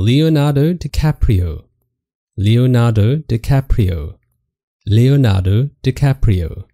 Leonardo DiCaprio, Leonardo DiCaprio, Leonardo DiCaprio.